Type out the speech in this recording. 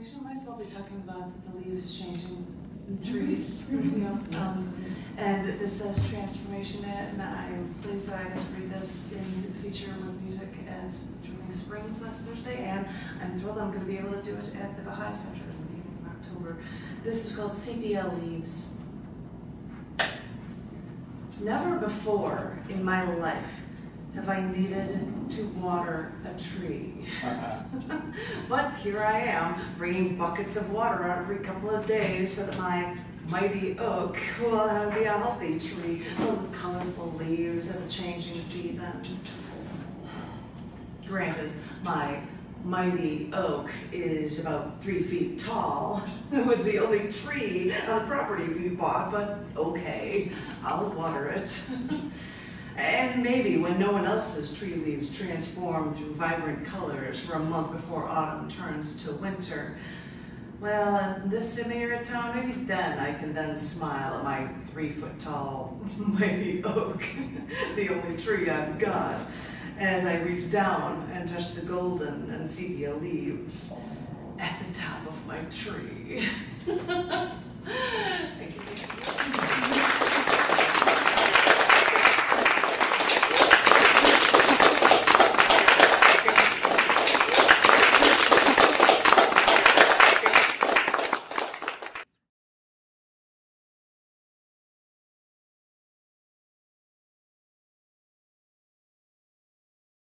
we should might as well be talking about the leaves changing trees, you know. And this says transformation, and I'm pleased that I got to read this in the feature with music at Dripping Springs last Thursday, and I'm thrilled I'm going to be able to do it at the Bahá'i Center in the beginning of October. This is called Sepia Leaves. Never before in my life have I needed to water a tree. But here I am, bringing buckets of water out every couple of days so that my mighty oak will be a healthy tree filled with colorful leaves and the changing seasons. Granted, my mighty oak is about 3 feet tall. It was the only tree on the property we bought, but okay, I'll water it. And maybe when no one else's tree leaves transform through vibrant colors for a month before autumn turns to winter, well, in this semi-arid town, maybe then I can then smile at my 3-foot-tall mighty oak, the only tree I've got, as I reach down and touch the golden and sepia leaves at the top of my tree.